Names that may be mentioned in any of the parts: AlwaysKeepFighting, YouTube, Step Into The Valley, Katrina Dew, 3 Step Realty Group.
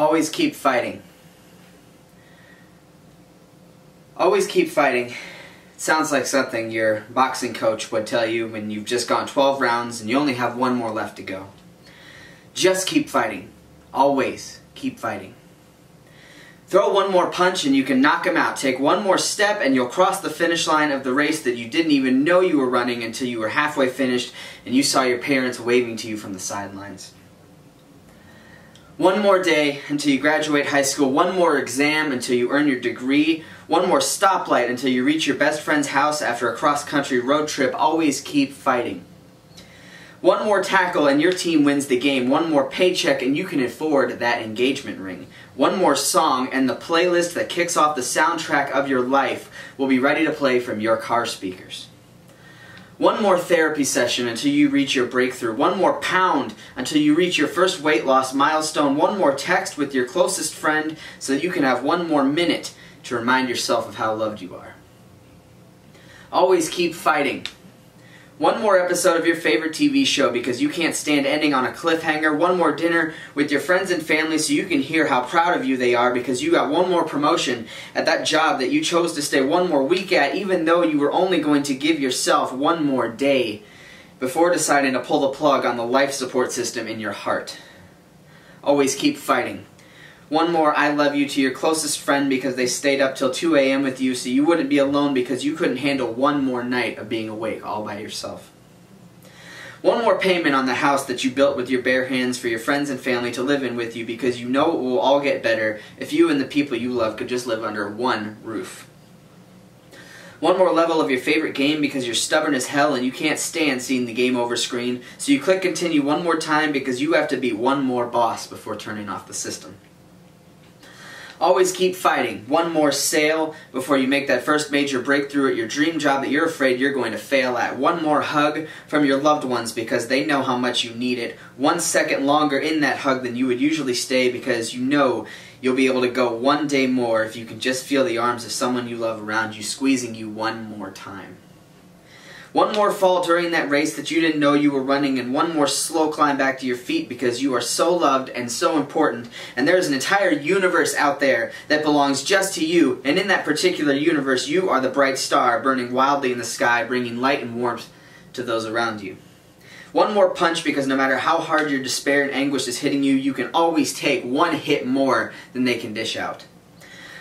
Always keep fighting. Always keep fighting. It sounds like something your boxing coach would tell you when you've just gone 12 rounds and you only have one more left to go. Just keep fighting. Always keep fighting. Throw one more punch and you can knock him out. Take one more step and you'll cross the finish line of the race that you didn't even know you were running until you were halfway finished and you saw your parents waving to you from the sidelines. One more day until you graduate high school. One more exam until you earn your degree. One more stoplight until you reach your best friend's house after a cross-country road trip. Always keep fighting. One more tackle and your team wins the game. One more paycheck and you can afford that engagement ring. One more song and the playlist that kicks off the soundtrack of your life will be ready to play from your car speakers. One more therapy session until you reach your breakthrough. One more pound until you reach your first weight loss milestone. One more text with your closest friend so that you can have one more minute to remind yourself of how loved you are. Always keep fighting. One more episode of your favorite TV show because you can't stand ending on a cliffhanger. One more dinner with your friends and family so you can hear how proud of you they are because you got one more promotion at that job that you chose to stay one more week at, even though you were only going to give yourself one more day before deciding to pull the plug on the life support system in your heart. Always keep fighting. One more I love you to your closest friend because they stayed up till 2 a.m. with you so you wouldn't be alone because you couldn't handle one more night of being awake all by yourself. One more payment on the house that you built with your bare hands for your friends and family to live in with you because you know it will all get better if you and the people you love could just live under one roof. One more level of your favorite game because you're stubborn as hell and you can't stand seeing the game over screen, so you click continue one more time because you have to be one more boss before turning off the system. Always keep fighting. One more sale before you make that first major breakthrough at your dream job that you're afraid you're going to fail at. One more hug from your loved ones because they know how much you need it. 1 second longer in that hug than you would usually stay because you know you'll be able to go one day more if you can just feel the arms of someone you love around you squeezing you one more time. One more fall during that race that you didn't know you were running, and one more slow climb back to your feet because you are so loved and so important, and there is an entire universe out there that belongs just to you, and in that particular universe you are the bright star burning wildly in the sky, bringing light and warmth to those around you. One more punch because no matter how hard your despair and anguish is hitting you, you can always take one hit more than they can dish out.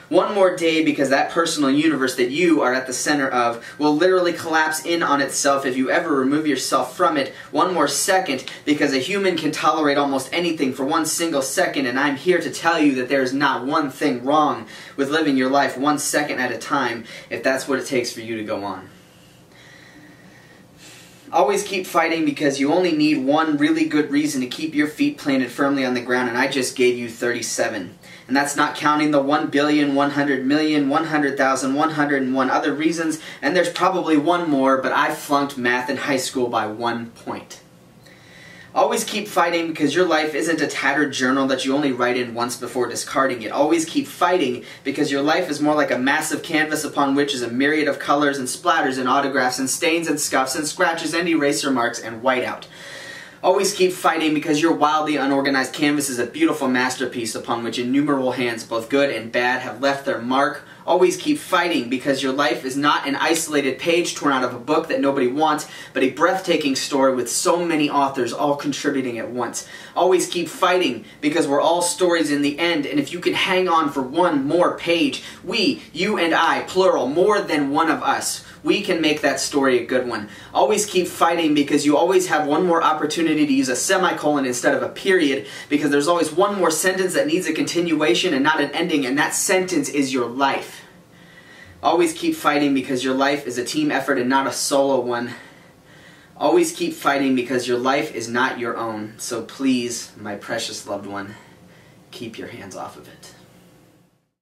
One more day because that personal universe that you are at the center of will literally collapse in on itself if you ever remove yourself from it. One more second because a human can tolerate almost anything for one single second, and I'm here to tell you that there is not one thing wrong with living your life 1 second at a time if that's what it takes for you to go on. Always keep fighting because you only need one really good reason to keep your feet planted firmly on the ground, and I just gave you 37. And that's not counting the 1 billion, 100 million, 100,000, 101 other reasons, and there's probably one more, but I flunked math in high school by 1 point. Always keep fighting because your life isn't a tattered journal that you only write in once before discarding it. Always keep fighting because your life is more like a massive canvas upon which is a myriad of colors and splatters and autographs and stains and scuffs and scratches and eraser marks and whiteout. Always keep fighting because your wildly unorganized canvas is a beautiful masterpiece upon which innumerable hands, both good and bad, have left their mark. Always keep fighting because your life is not an isolated page torn out of a book that nobody wants, but a breathtaking story with so many authors all contributing at once. Always keep fighting because we're all stories in the end, and if you can hang on for one more page, we, you and I, plural, more than one of us, we can make that story a good one. Always keep fighting because you always have one more opportunity to use a semicolon instead of a period because there's always one more sentence that needs a continuation and not an ending, and that sentence is your life. Always keep fighting because your life is a team effort and not a solo one. Always keep fighting because your life is not your own. So please, my precious loved one, keep your hands off of it.